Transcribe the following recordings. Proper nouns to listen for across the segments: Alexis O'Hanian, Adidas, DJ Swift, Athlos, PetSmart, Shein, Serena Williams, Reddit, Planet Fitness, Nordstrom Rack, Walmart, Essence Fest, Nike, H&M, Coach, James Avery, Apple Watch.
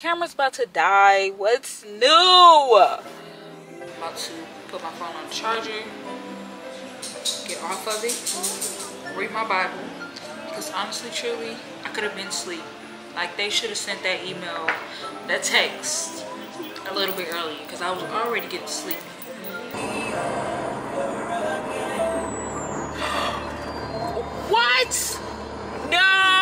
Camera's about to die. What's new? I'm about to put my phone on the charger, get off of it, read my Bible, because honestly, truly, I could have been asleep. Like, they should have sent that email, that text, a little bit earlier, because I was already getting sleep. What? No!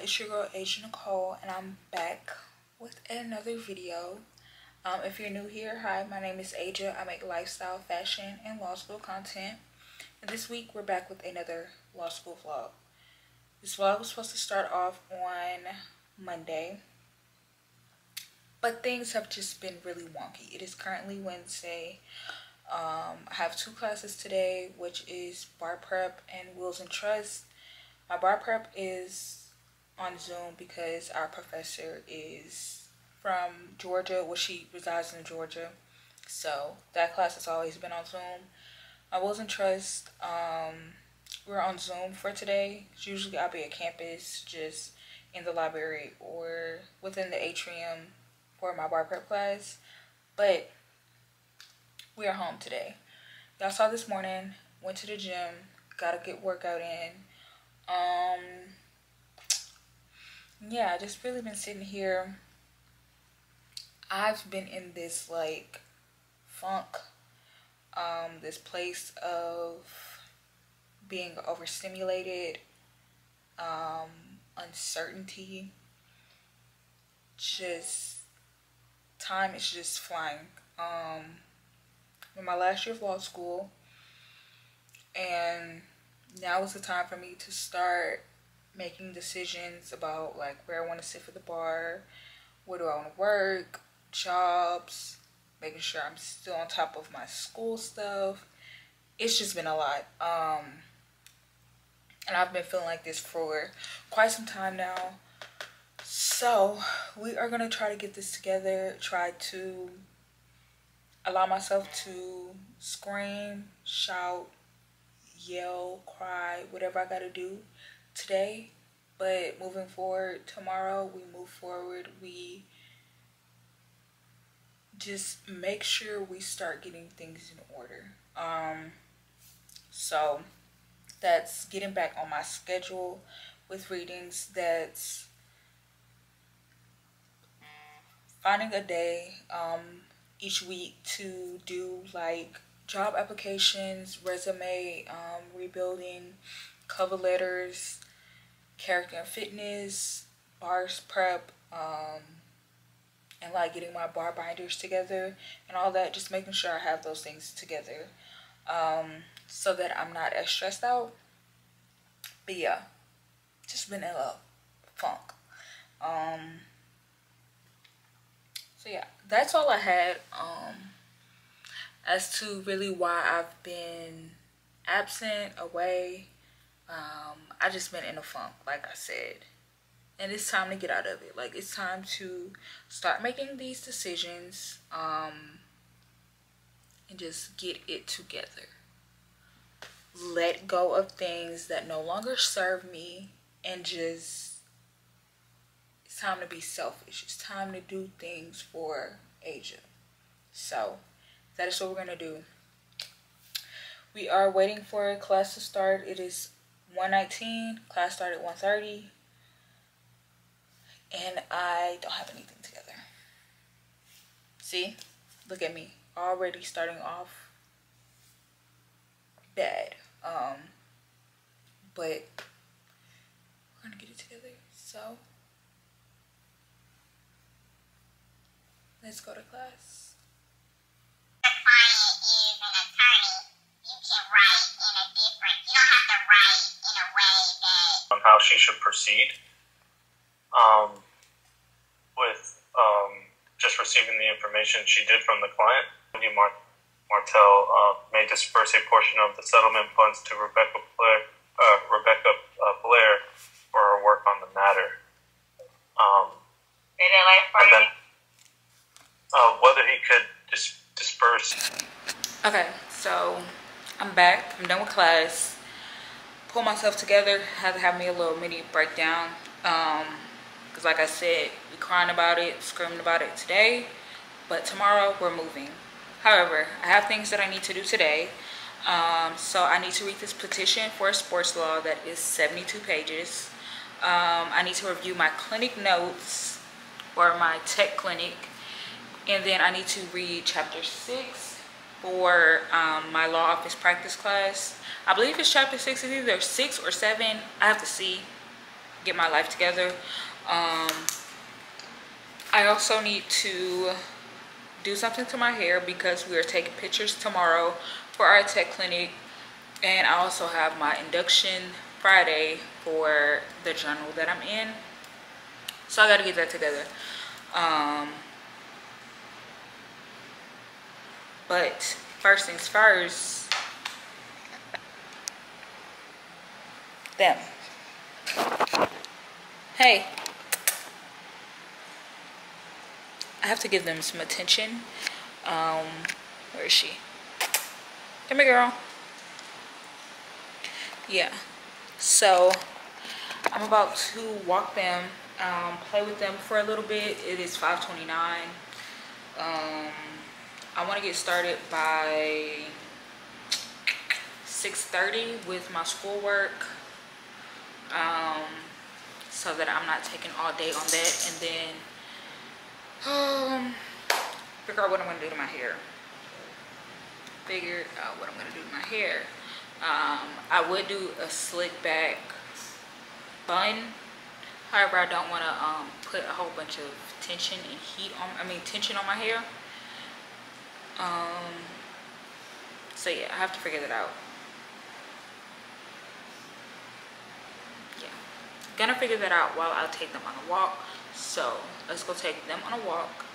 It's your girl H Nicole, and I'm back with another video. If you're new here, hi, my name is Aja. I make lifestyle, fashion, and law school content, and this week we're back with another law school vlog. This vlog was supposed to start off on Monday, but things have just been really wonky. It is currently Wednesday. I have two classes today, which is bar prep and wills and trust. My bar prep is on Zoom because our professor is from Georgia. Well, she resides in Georgia, so that class has always been on Zoom. I wasn't trust. We're on Zoom for today. Usually I'll be at campus, just in the library or within the atrium for my bar prep class, but we are home today. Y'all saw this morning, went to the gym, got a good workout in. Yeah, just really been sitting here. I've been in this like funk, this place of being overstimulated, uncertainty. Just time is just flying. In my last year of law school, and now is the time for me to start making decisions about like where I want to sit for the bar, where do I want to work, jobs, making sure I'm still on top of my school stuff. It's just been a lot. And I've been feeling like this for quite some time now. So we are going to try to get this together, try to allow myself to scream, shout, yell, cry, whatever I got to do today. But moving forward, tomorrow we move forward, we just make sure we start getting things in order. So that's getting back on my schedule with readings, that's finding a day each week to do like job applications, resume rebuilding, cover letters, character and fitness, bars prep, and like getting my bar binders together and all that, just making sure I have those things together. so that I'm not as stressed out. But yeah, just been in a funk. So yeah, that's all I had as to really why I've been absent, away. I just been in a funk, like I said. And it's time to get out of it. Like, it's time to start making these decisions and just get it together. Let go of things that no longer serve me and just, it's time to be selfish. It's time to do things for Asia. So that is what we're going to do. We are waiting for class to start. It is 1:19. Class started at 1:30. And I don't have anything together. See? Look at me. Already starting off bad. But we're going to get it together. So let's go to class. The client is an attorney. You can write in a different, you don't have to write in a way that... on how she should proceed. With just receiving the information she did from the client, Martel may disperse a portion of the settlement funds to Rebecca Blair for her work on the matter. And then whether he could disperse. Okay, so I'm back. I'm done with class. Pull myself together. Had to have me a little mini breakdown. Because like I said, we crying about it, screaming about it today, but tomorrow we're moving. However, I have things that I need to do today. So I need to read this petition for a sports law that is 72 pages. I need to review my clinic notes or my tech clinic. And then I need to read chapter 6 for my law office practice class. I believe it's chapter 6. It's either 6 or 7. I have to see. Get my life together. I also need to do something to my hair because we are taking pictures tomorrow for our tech clinic, and I also have my induction Friday for the journal that I'm in, so I gotta get that together. But first things first, them. Hey, I have to give them some attention. Where is she? Come here, girl. Yeah, so I'm about to walk them, play with them for a little bit. It is 5:29. I want to get started by 6:30 with my schoolwork. So that I'm not taking all day on that, and then figure out what I'm gonna do to my hair. I would do a slick back bun. However, I don't want to put a whole bunch of tension and heat on. Tension on my hair. So yeah, I have to figure that out. Gonna figure that out while I take them on a walk. So let's go take them on a walk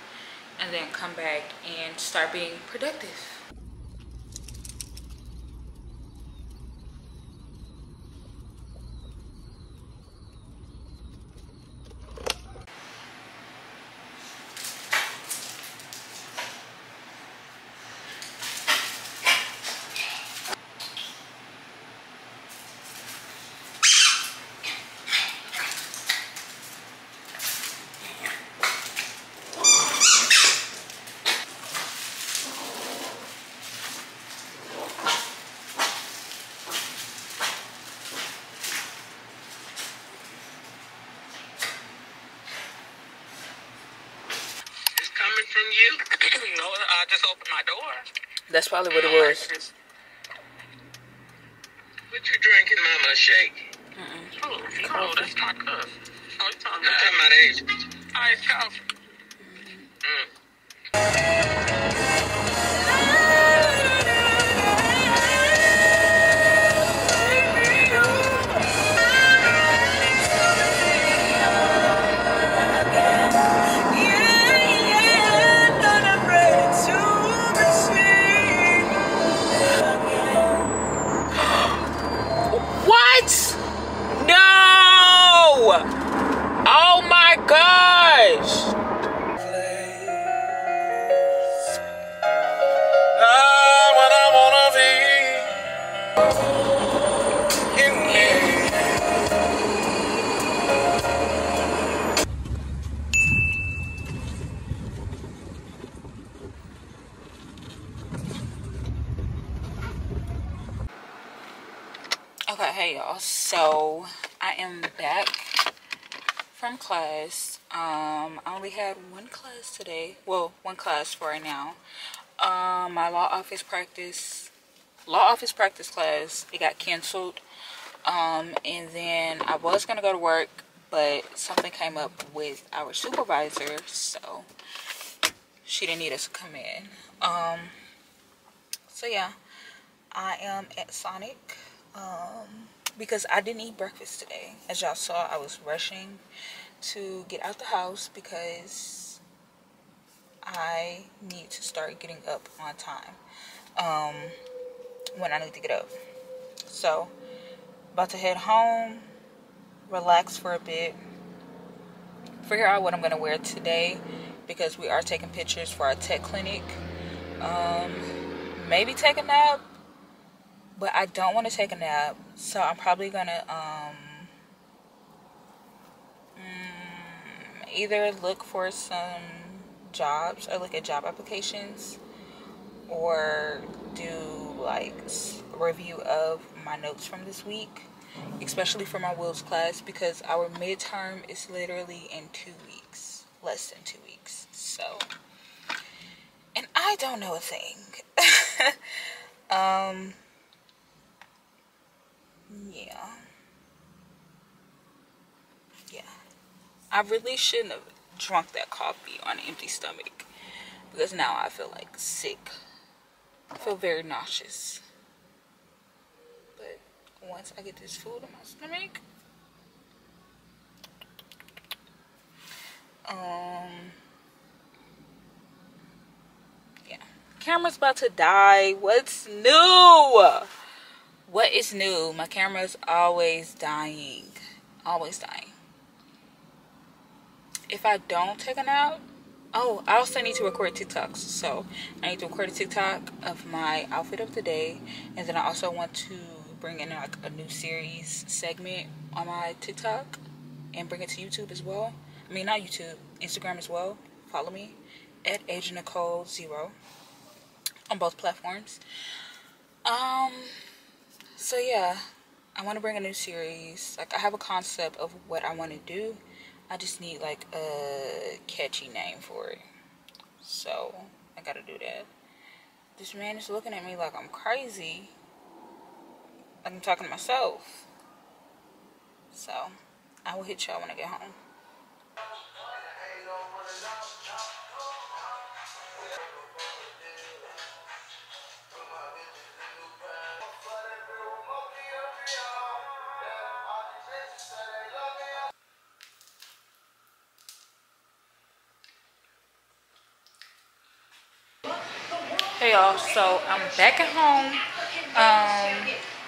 and then come back and start being productive. That's probably what it was. What you drinking, Mama? Shake? Oh, no, that's not good. Oh, you're talking about age. Ice coffee. But hey y'all, so I am back from class. I only had one class today. Well, one class for right now. My law office practice class, it got canceled. And then I was gonna go to work, but something came up with our supervisor, so she didn't need us to come in. So yeah, I am at Sonic because I didn't eat breakfast today. As y'all saw, I was rushing to get out the house because I need to start getting up on time when I need to get up. So about to head home, relax for a bit, figure out what I'm gonna wear today because we are taking pictures for our tech clinic. Maybe take a nap, but I don't want to take a nap, so I'm probably gonna either look for some jobs or look at job applications or do like a review of my notes from this week, especially for my wills class, because our midterm is literally in 2 weeks, less than 2 weeks. So, and I don't know a thing. Yeah. I really shouldn't have drunk that coffee on an empty stomach, because now I feel like sick. I feel very nauseous. But once I get this food in my stomach, camera's about to die. What's new? What is new? My camera's always dying. Always dying. If I don't take a nap, oh, I also need to record TikToks. So I need to record a TikTok of my outfit of the day. And then I also want to bring in like a new series segment on my TikTok and bring it to YouTube as well. I mean, not YouTube, Instagram as well. Follow me at AgeNicoleZero. On both platforms. So yeah, I want to bring a new series. Like, I have a concept of what I want to do. I just need like a catchy name for it. So I gotta do that. This man is looking at me like I'm crazy. Like I'm talking to myself. So I will hit y'all when I get home. Hey y'all, so I'm back at home.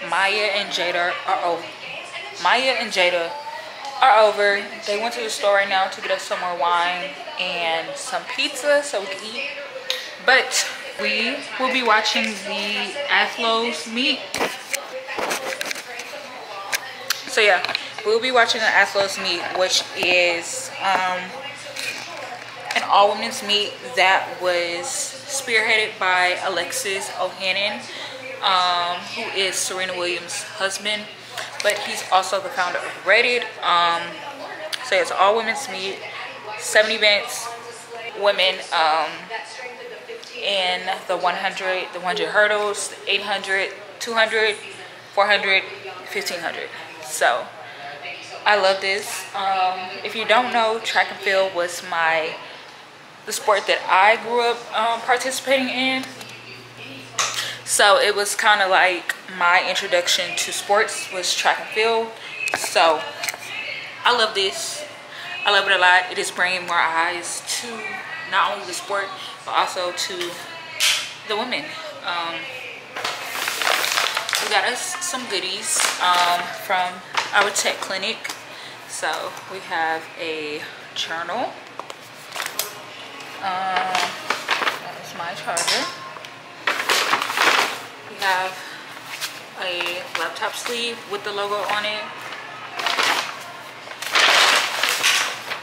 Maya and Jada are over. They went to the store right now to get us some more wine and some pizza so we can eat. But we will be watching the Athlos meet. So yeah, we'll be watching the Athlos meet, which is an all-women's meet that was spearheaded by Alexis O'Hanian, who is Serena Williams' husband, but he's also the founder of Reddit. So it's all women's meet, 7 events, women in the 100 hurdles, 800, 200, 400, 1500. So I love this. If you don't know, track and field was the sport that I grew up participating in. So it was kind of like my introduction to sports was track and field. So I love this. I love it a lot. It is bringing more eyes to not only the sport, but also to the women. We got us some goodies from our tech clinic. So we have a journal. That is my charger. We have a laptop sleeve with the logo on it.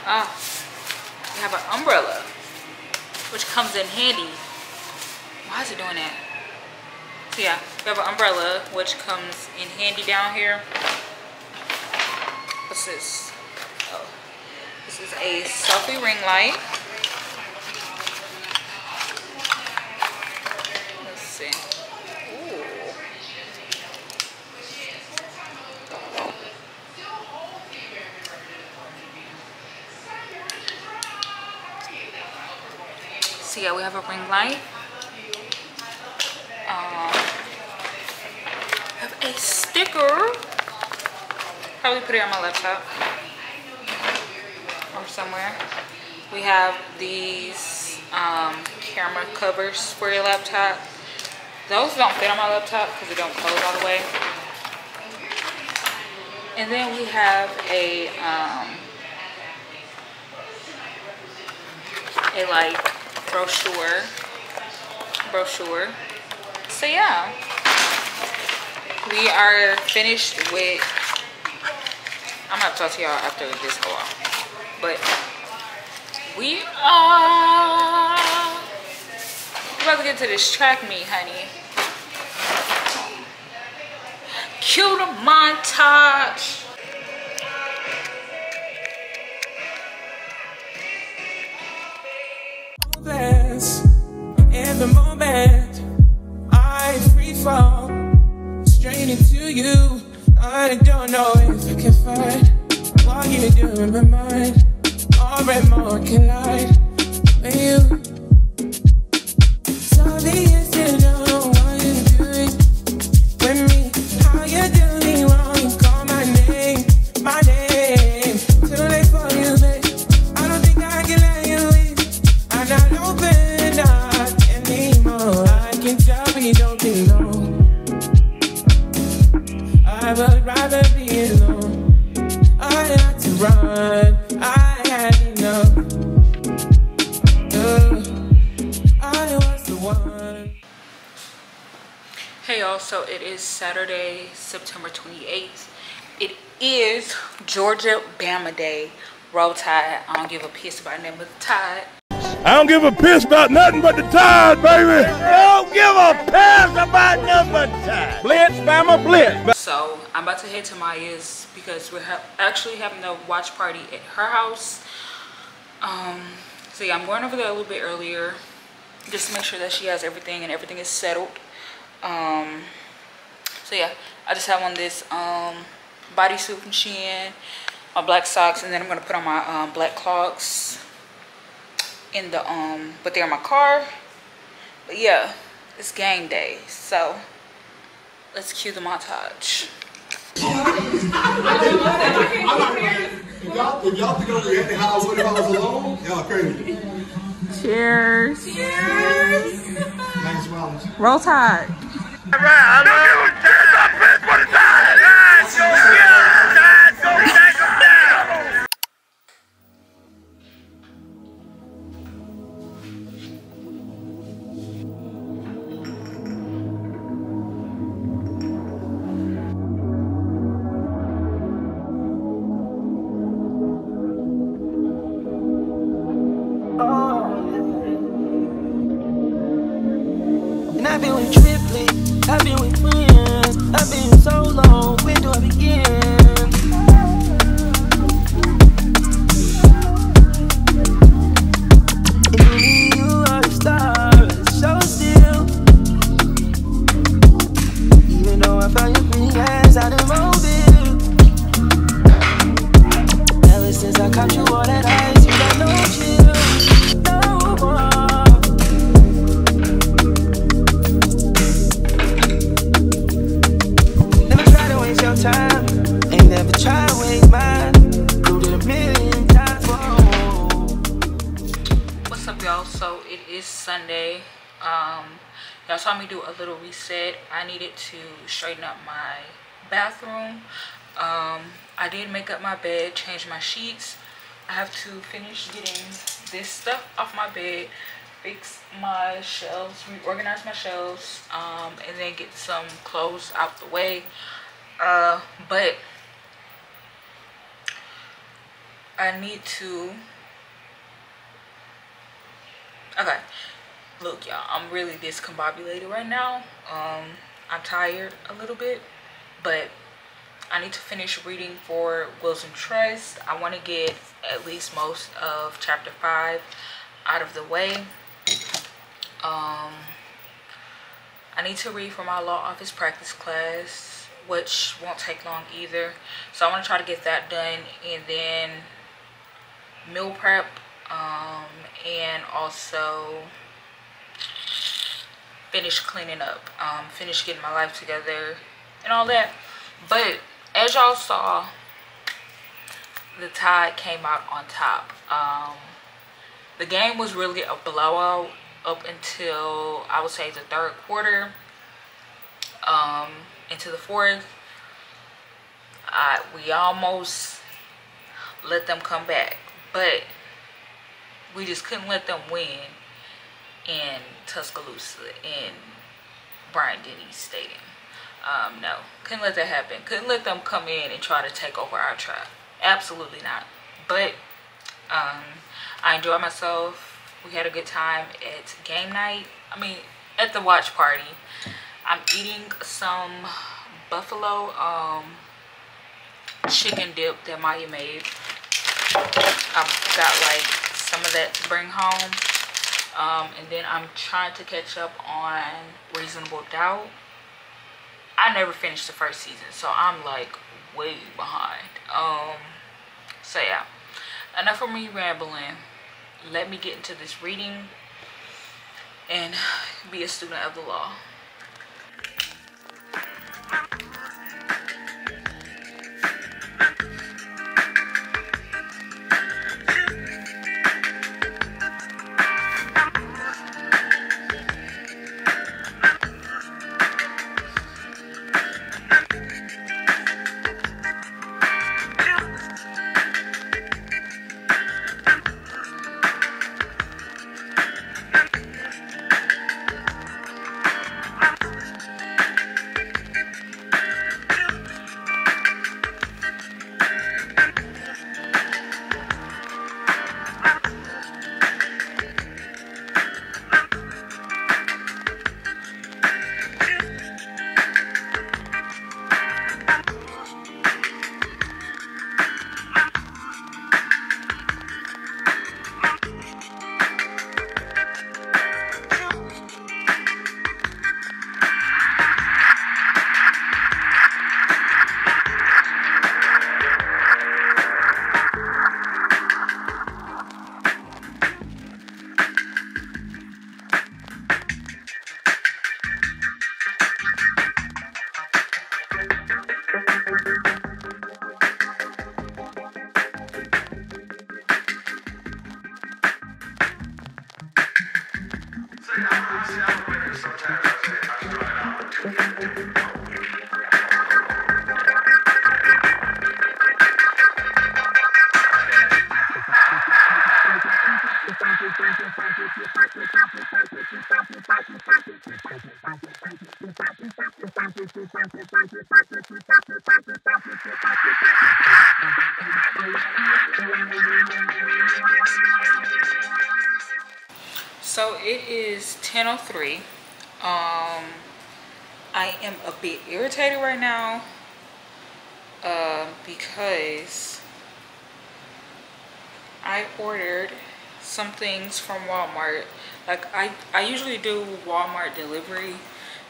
We have an umbrella, which comes in handy. Why is it doing that? So yeah, we have an umbrella, which comes in handy down here. What's this? Oh, this is a selfie ring light. Let's see. Ooh. So yeah, we have a ring light. A sticker. Probably put it on my laptop or somewhere. We have these camera covers for your laptop. Those don't fit on my laptop because it don't close all the way. And then we have a like brochure. So yeah. We are finished with, I'm going to talk to y'all after this go off, but we are about to get to this track meet, honey. Cue the montage. In the moment, I free fall. Into you, I don't know if I can find what you do in my mind. All red more can lie with you. So the answer to know what you're doing with me, how you do me wrong. You call my name, too late for you, but I don't think I can let you leave. I'm not open up anymore. I can tell we don't think no. I would rather be alone. I had to run. I had enough. I was the one. Hey y'all, so it is Saturday, September 28th. It is Georgia Bama Day. Roll Tide. I don't give a piss about nothing but the tide. I don't give a piss about nothing but the tide, baby. I don't give a piss about nothing but the tide. Blitz, Bama, blitz. So I'm about to head to Maya's because we're actually having a watch party at her house. So yeah, I'm going over there a little bit earlier just to make sure that she has everything and everything is settled. So yeah, I just have on this bodysuit from Shein, my black socks, and then I'm gonna put on my black clogs. In the but they're in my car. But yeah, it's game day, so let's cue the montage. If y'all think I'm gonna hit the house, what if I was alone? Y'all crazy. Cheers. Cheers. Thanks, Mom. Roll Tide. Y'all saw me do a little reset. I needed to straighten up my bathroom. I did make up my bed, change my sheets. I have to finish getting this stuff off my bed, fix my shelves, reorganize my shelves, and then get some clothes out the way. But I need to, okay. Look y'all, I'm really discombobulated right now. I'm tired a little bit, but I need to finish reading for Wilson Trust. I want to get at least most of chapter 5 out of the way. I need to read for my law office practice class, which won't take long either. So I want to try to get that done, and then meal prep, and also finish cleaning up, finish getting my life together and all that. But as y'all saw, the Tide came out on top. The game was really a blowout up until, I would say, the third quarter, into the fourth. We almost let them come back, but we just couldn't let them win in Tuscaloosa, in Bryant-Denny Stadium. No, couldn't let that happen. Couldn't let them come in and try to take over our tribe. Absolutely not. But I enjoyed myself. We had a good time at game night. I mean, at the watch party. I'm eating some buffalo chicken dip that Maya made. I've got like some of that to bring home. And then I'm trying to catch up on Reasonable Doubt. I never finished the first season, so I'm like way behind. So yeah, enough of me rambling. Let me get into this reading and be a student of the law. So it is 10:03. I am a bit irritated right now because I ordered some things from Walmart. Like I usually do Walmart delivery.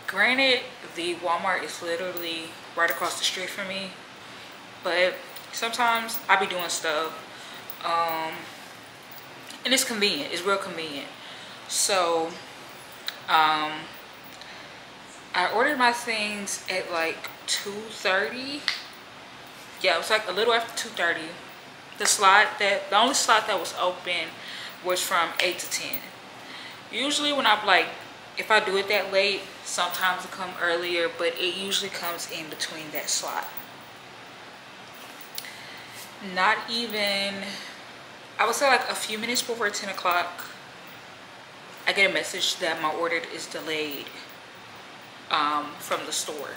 Granted, the Walmart is literally right across the street from me, but sometimes I be doing stuff, and it's convenient. It's real convenient. So I ordered my things at like 2:30. Yeah, it was like a little after 2:30. The only slot that was open was from 8 to 10. Usually when I'm like, if I do it that late, sometimes it comes earlier, but it usually comes in between that slot. Not even, I would say like a few minutes before 10 o'clock, I get a message that my order is delayed from the store.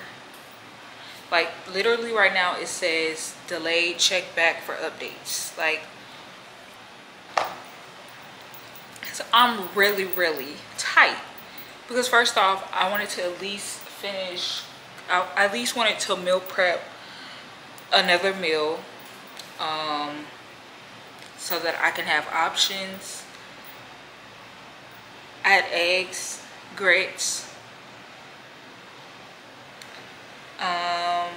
Like literally right now it says delayed, check back for updates. Like, so I'm really tight. Because first off, I wanted to at least finish, I at least wanted to meal prep another meal so that I can have options. I had eggs, grits, and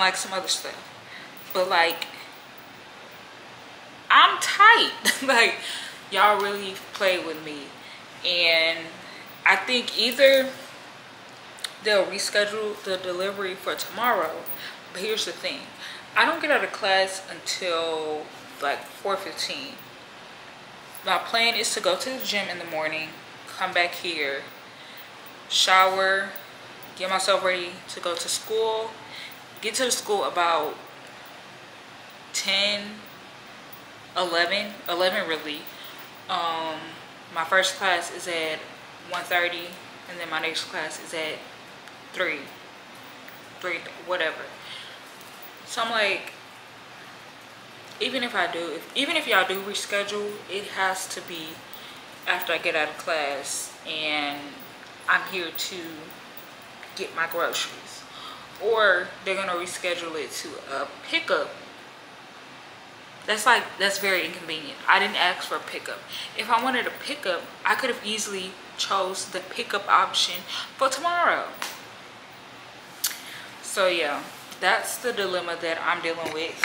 like some other stuff, but like I'm tight. Like y'all really play with me, and I think either they'll reschedule the delivery for tomorrow. But here's the thing, I don't get out of class until like 4:15. My plan is to go to the gym in the morning, come back here, shower, get myself ready to go to school, get to the school about 10, 11 really. My first class is at 1:30, and then my next class is at 3 whatever. So I'm like, even if y'all do reschedule, it has to be after I get out of class and I'm here to get my groceries, or they're gonna reschedule it to a pickup. That's very inconvenient. I didn't ask for a pickup. If I wanted a pickup, I could have easily chose the pickup option for tomorrow. So yeah, that's the dilemma that I'm dealing with.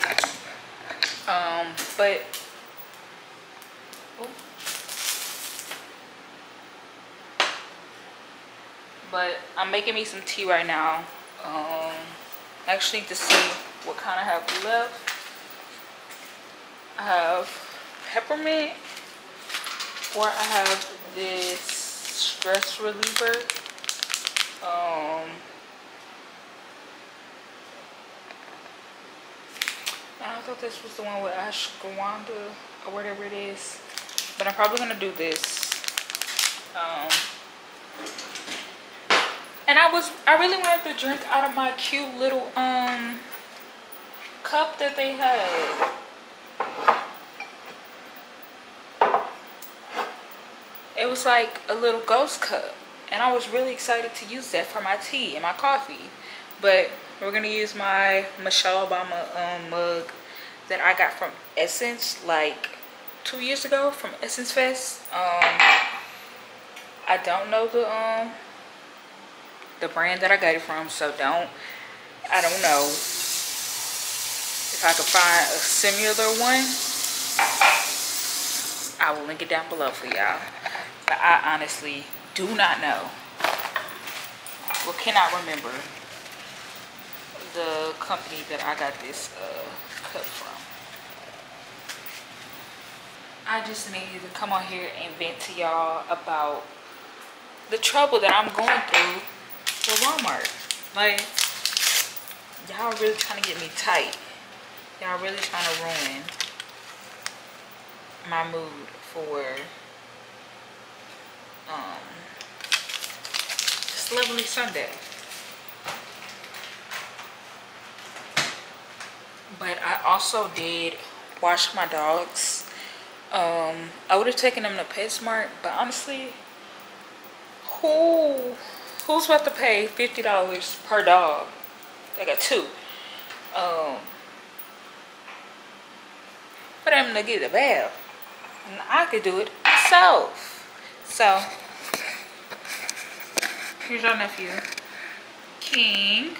But I'm making me some tea right now. I actually need to see what kind I have left. I have peppermint, or I have this stress reliever. I thought this was the one with ashwagandha or whatever it is, but I'm probably gonna do this. And I really wanted to drink out of my cute little cup that they had. It was like a little ghost cup, and I was really excited to use that for my tea and my coffee. But we're gonna use my Michelle Obama mug that I got from Essence like 2 years ago from Essence Fest. I don't know the brand that I got it from, so I don't know if I could find a similar one. I will link it down below for y'all. But I honestly do not know. Well, cannot remember the company that I got this cup from. I just needed to come on here and vent to y'all about the trouble that I'm going through for Walmart. Like, y'all really trying to get me tight. Y'all really trying to ruin my mood for this lovely Sunday. But I also did wash my dogs. I would have taken them to PetSmart, but honestly, who's about to pay $50 per dog? I got two. But I'm gonna get a bath, and I could do it myself. So here's our nephew, King.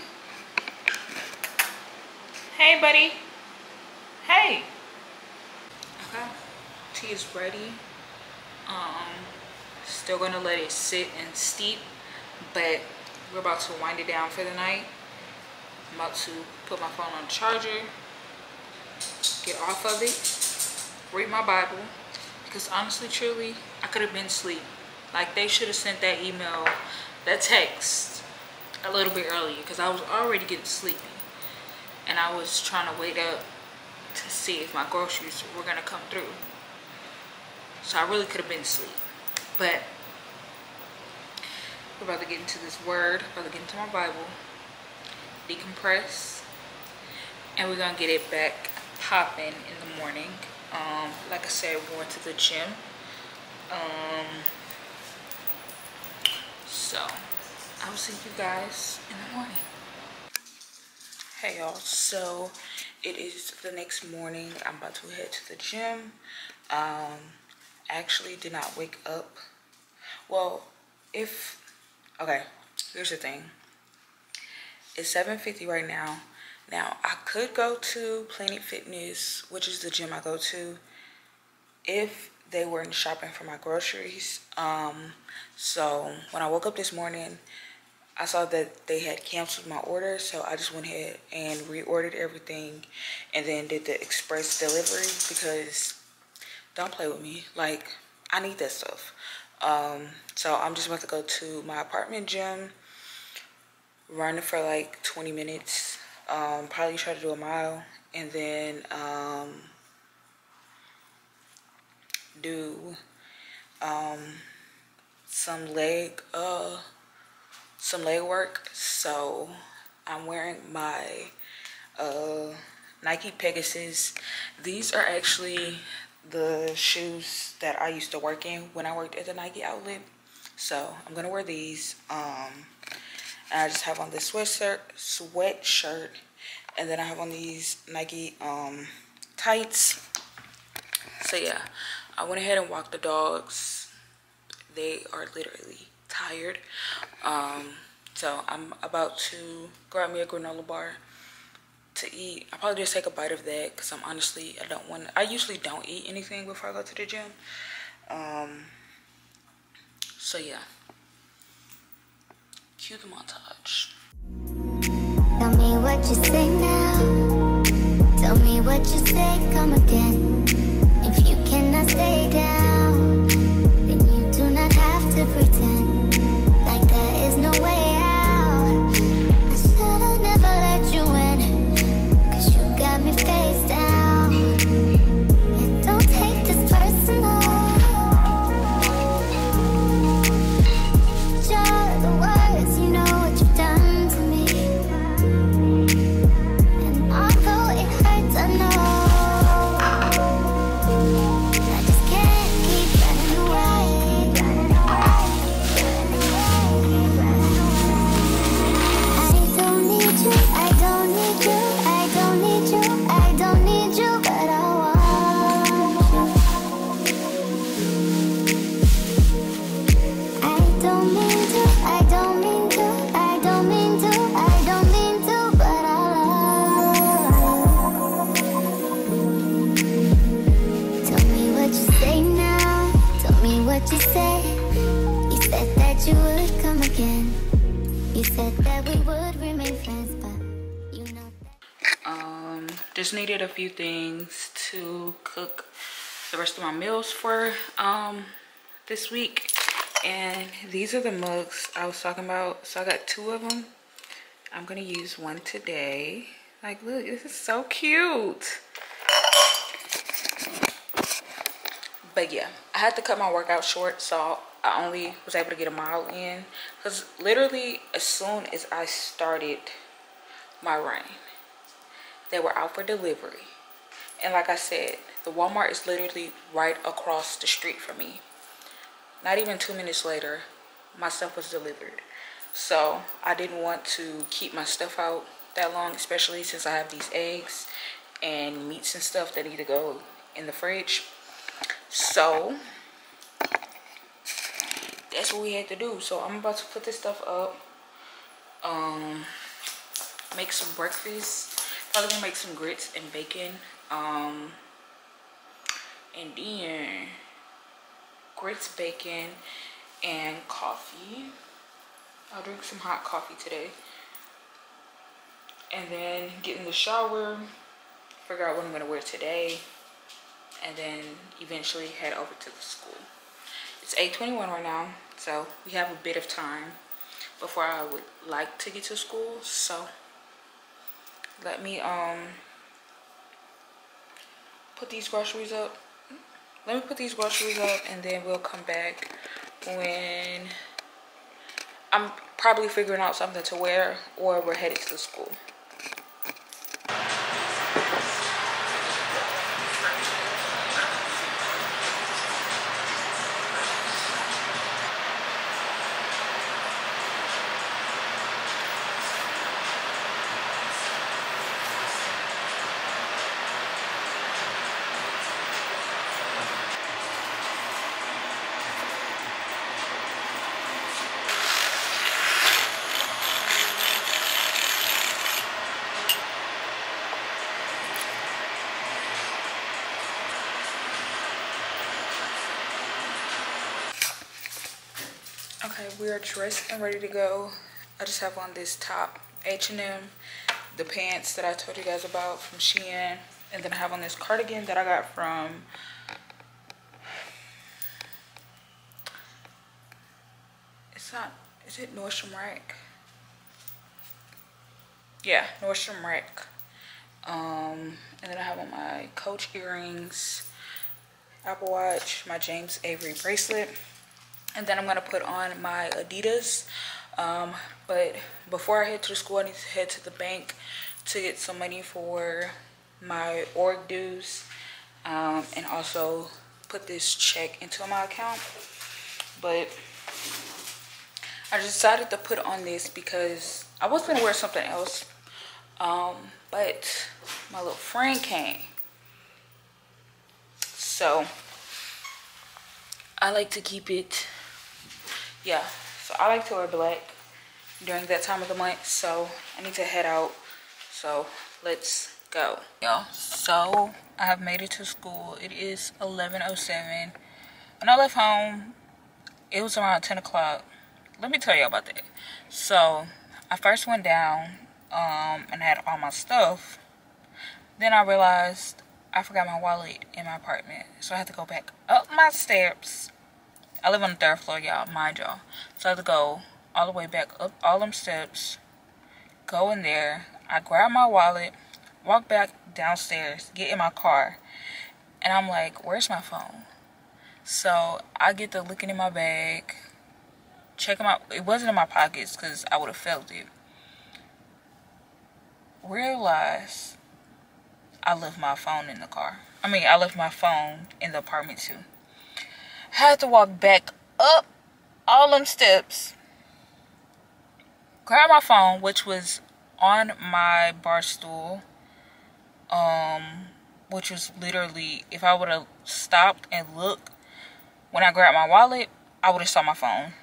Hey, buddy. Hey. Okay. Tea is ready. Still gonna let it sit and steep, but we're about to wind it down for the night. I'm about to put my phone on the charger, get off of it, read my Bible, because honestly, truly, I could have been asleep. Like, they should have sent that email, that text, a little bit earlier, because I was already getting sleepy. And I was trying to wait up to see if my groceries were going to come through. So I really could have been asleep. But we're about to get into this word. About to get into my Bible. Decompress. And we're going to get it back popping in the morning. Like I said, we're going to the gym. So I will see you guys in the morning. Hey y'all, so it is the next morning. I'm about to head to the gym. Actually did not wake up. Well, okay, here's the thing. It's 7:50 right now. Now, I could go to Planet Fitness, which is the gym I go to, if they weren't shopping for my groceries. So when I woke up this morning, I saw that they had canceled my order, so I just went ahead and reordered everything and then did the express delivery because don't play with me. Like, I need that stuff. So I'm just about to go to my apartment gym, run for like 20 minutes, probably try to do a mile, and then do some leg work. So I'm wearing my Nike Pegasus. These are actually the shoes that I used to work in when I worked at the Nike outlet. So I'm gonna wear these. I just have on this sweatshirt, and then I have on these Nike tights. So yeah, I went ahead and walked the dogs. They are literally tired. So I'm about to grab me a granola bar to eat. I'll probably just take a bite of that because I usually don't eat anything before I go to the gym. So yeah. Cue the montage. Tell me what you say now. Tell me what you say, come again. If you cannot stay down, then you do not have to pretend like there is no way out. I should have never let you in, cause you got me face down. And don't take this personal. Just needed a few things to cook the rest of my meals for this week, and these are the mugs I was talking about. So I got two of them. I'm gonna use one today. Like, look, this is so cute. But yeah, I had to cut my workout short, so I only was able to get a mile in because literally as soon as I started my run, they were out for delivery. And like I said, the Walmart is literally right across the street from me. Not even 2 minutes later, my stuff was delivered. So I didn't want to keep my stuff out that long, especially since I have these eggs and meats and stuff that need to go in the fridge. So that's what we had to do. So I'm about to put this stuff up, make some breakfast. Probably gonna make some grits and bacon, and then grits, bacon, and coffee. I'll drink some hot coffee today, and then get in the shower, figure out what I'm gonna wear today, and then eventually head over to the school. It's 8:21 right now, so we have a bit of time before I would like to get to school. So let me put these groceries up. And then we'll come back when I'm probably figuring out something to wear, or we're headed to school. Okay, we are dressed and ready to go. I just have on this top, H&M, the pants that I told you guys about from Shein, and then I have on this cardigan that I got from is it Nordstrom Rack? Yeah, Nordstrom Rack. And then I have on my Coach earrings, Apple Watch, my James Avery bracelet, and then I'm gonna put on my Adidas. But before I head to school, I need to head to the bank to get some money for my org dues, and also put this check into my account. But I decided to put on this because I was gonna wear something else, but my little friend came, so I like to keep it, yeah. So I like to wear black during that time of the month, so I need to head out. So let's go. Yo, so I have made it to school. It is 11:07. When I left home, it was around 10 o'clock. Let me tell you about that. So I first went down and had all my stuff. Then I realized I forgot my wallet in my apartment, so I had to go back up my steps. I live on the 3rd floor, y'all, mind y'all. So I had to go all the way back up all them steps, go in there, I grab my wallet, walk back downstairs, get in my car, and I'm like, where's my phone? So I get to looking in my bag, checking my, it wasn't in my pockets because I would have felt it. Realize I left my phone in the car. I mean, I left my phone in the apartment too. Had to walk back up all them steps, grab my phone, which was on my bar stool, which was literally, if I would have stopped and looked, when I grabbed my wallet, I would have saw my phone.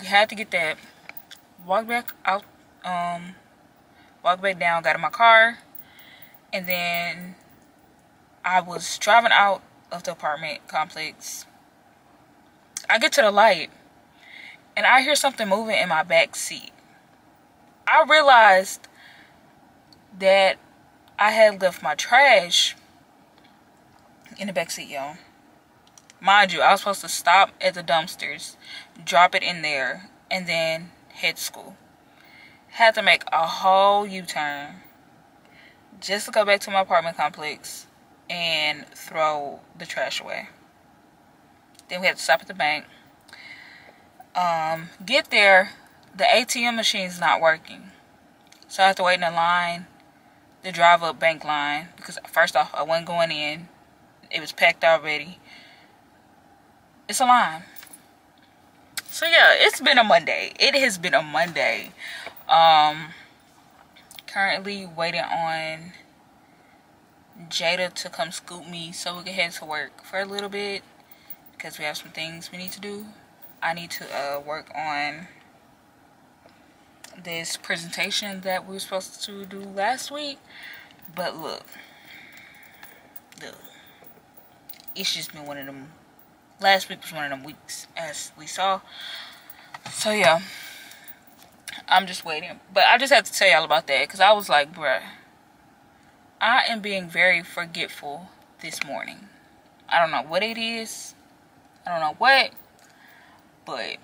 Had to get that, walk back out, walk back down, got in my car, and then I was driving out of the apartment complex. I get to the light and I hear something moving in my back seat. I realized that I had left my trash in the back seat, y'all. Mind you, I was supposed to stop at the dumpsters, drop it in there, and then head to school. Had to make a whole U-turn just to go back to my apartment complex and throw the trash away. Then we had to stop at the bank. Get there, the ATM machine's not working, so I have to wait in a line, the drive up bank line, because first off, I wasn't going in, it was packed already. It's a line. So yeah, it's been a Monday. It has been a Monday. Currently waiting on Jada to come scoop me so we can head to work for a little bit, because we have some things we need to do. I need to work on this presentation that we were supposed to do last week. But look, it's just been one of them. Last week was one of them weeks, as we saw. So yeah, I'm just waiting. But I just had to tell y'all about that, because I was like, bruh, I am being very forgetful this morning. I don't know what it is. I don't know what, but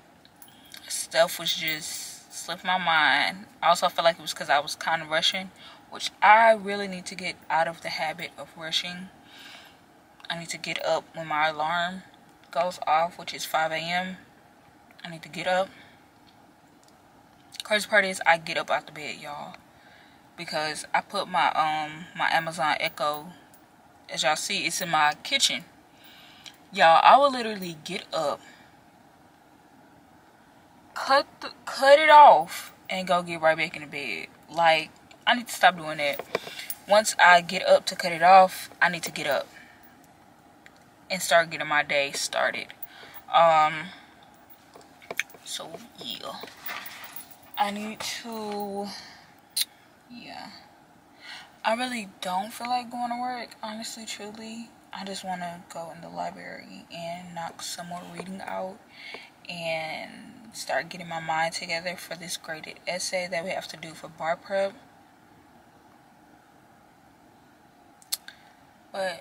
stuff was just slipping my mind. I also feel like it was because I was kind of rushing, which I really need to get out of the habit of rushing. I need to get up when my alarm goes off, which is 5 a.m. I need to get up. Crazy part is I get up out the bed, y'all, because I put my Amazon Echo, as y'all see, it's in my kitchen. Y'all, I will literally get up, cut it off, and go get right back in the bed. Like, I need to stop doing that. Once I get up to cut it off, I need to get up and start getting my day started. So yeah, I need to, yeah. I really don't feel like going to work, honestly, truly. I just want to go in the library and knock some more reading out and start getting my mind together for this graded essay that we have to do for bar prep. But I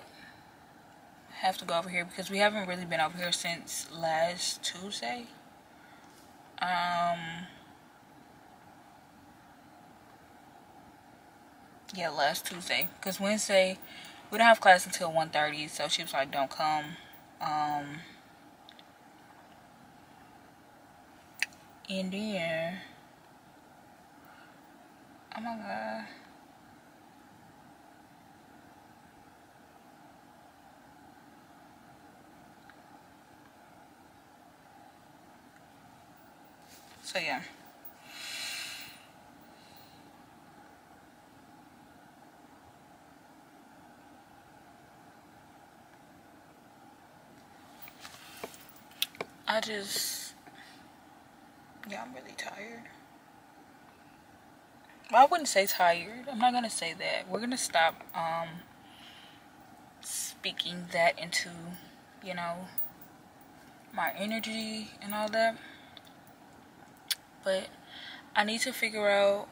have to go over here because we haven't really been over here since last Tuesday. Yeah, last Tuesday. Because Wednesday, we don't have class until 1:30, so she was like, don't come. And then, oh my god. So yeah. I'm really tired. Well, I wouldn't say tired. I'm not gonna say that. We're gonna stop speaking that into, you know, my energy and all that. But I need to figure out.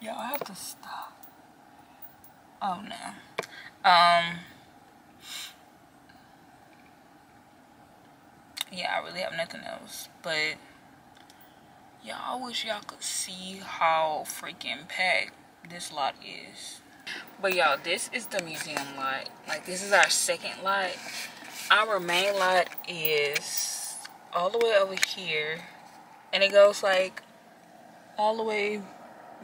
Yo, I have to stop. Oh no. Yeah, I really have nothing else, but y'all, I wish y'all could see how freaking packed this lot is. But y'all, this is the museum lot. Like, this is our second lot. Our main lot is all the way over here, and it goes like all the way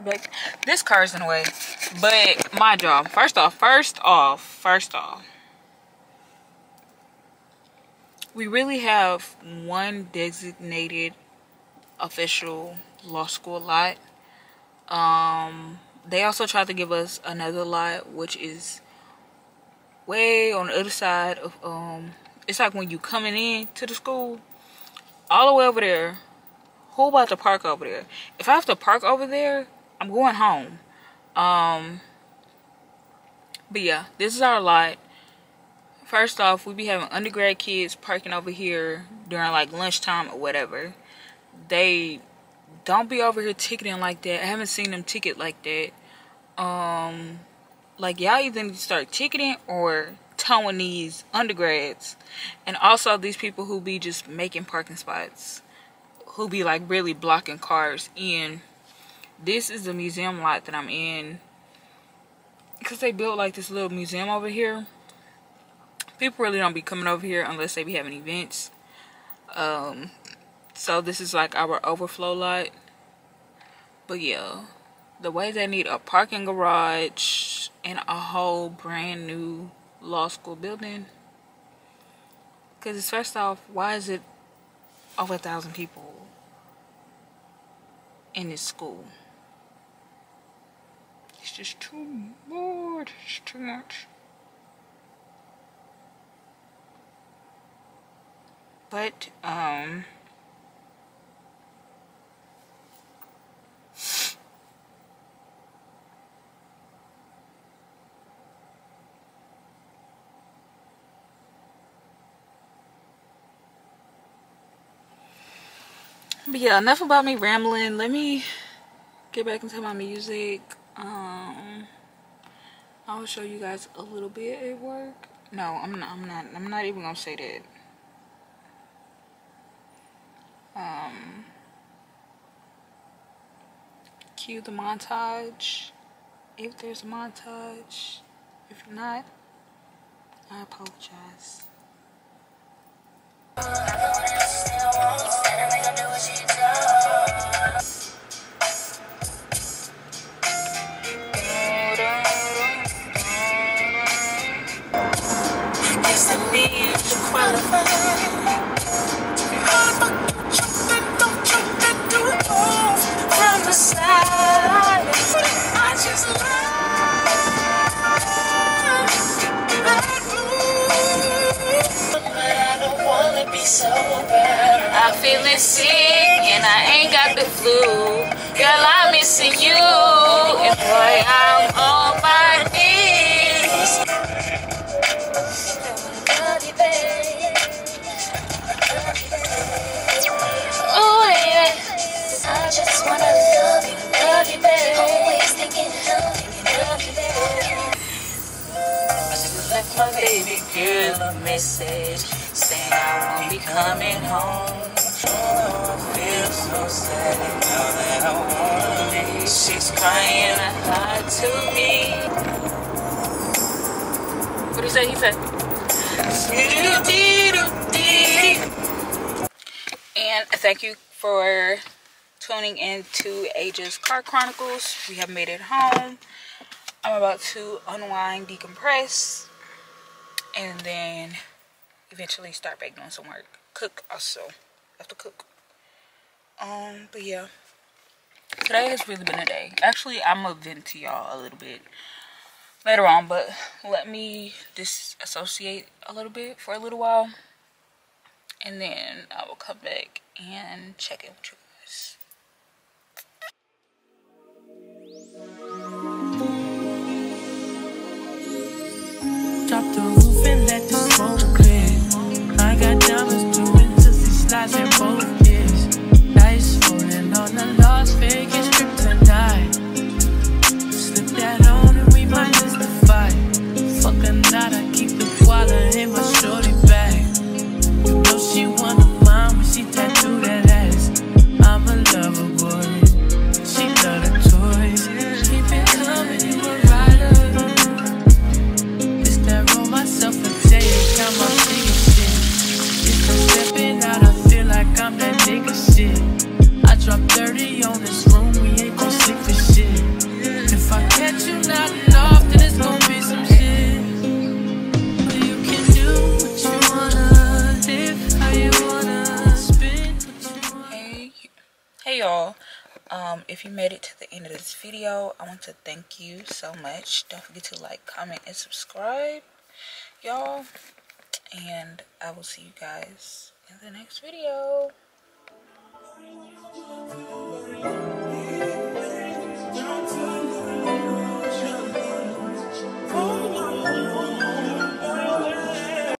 back. This car's in the way, but my job. First off. We really have one designated official law school lot. They also tried to give us another lot, which is way on the other side of, it's like when you coming in to the school, all the way over there. Who about to park over there? If I have to park over there, I'm going home. But yeah, this is our lot. First off, we be having undergrad kids parking over here during like lunchtime or whatever. They don't be over here ticketing like that. I haven't seen them ticket like that. Like, y'all either need to start ticketing or towing these undergrads. And also these people who be just making parking spots, who be like really blocking cars in. This is the museum lot that I'm in, because they built like this little museum over here. People really don't be coming over here unless they be having events. So this is like our overflow lot. But yeah, the way they need a parking garage and a whole brand new law school building. Because it's, first off, why is it over 1,000 people in this school? It's just too much. It's too much. But, but yeah, enough about me rambling. Let me get back into my music. I'll show you guys a little bit at work. No, I'm not even gonna say that. Cue the montage, if there's a montage. If not, I apologize. I'm feeling sick and I ain't got the flu. Girl, I'm missing you. And boy, I'm on my knees. my baby girl a message saying I won't be coming home. Oh, I feel so sad and know that I wanna leave. She's crying a lot to me. What do you say? He said, and thank you for tuning in to Age's Car Chronicles. We have made it home. I'm about to unwind, decompress, and then eventually start back doing some work. Cook also. I have to cook. But yeah. Today has really been a day. Actually, I'm going to vent to y'all a little bit later on, but let me disassociate a little bit for a little while, and then I will come back and check in with you guys. Drop the roof and let the smoke clear. I got diamonds doing just these slides and both ears. Dice rolling on the Las Vegas strip tonight. Slip that on and we might miss the fight. Fuck a knot, I keep the wallet in my shorty bag. You know she one of mine when she tattooed that ass. I'm a lover boy, she love the toys. Keep it coming, you a rider. It's that roll myself a day and count my nigga shit. If I'm stepping out, I feel like I'm that nigga shit. I drop 30 on this room, we ain't gon' sleep for shit. If I catch you not enough, then it's gon' be some shit. But you can do what you wanna, live how you wanna, spend what you wanna. Hey y'all. If you made it to the end of this video, I want to thank you so much. Don't forget to like, comment, and subscribe, y'all. And I will see you guys in the next video.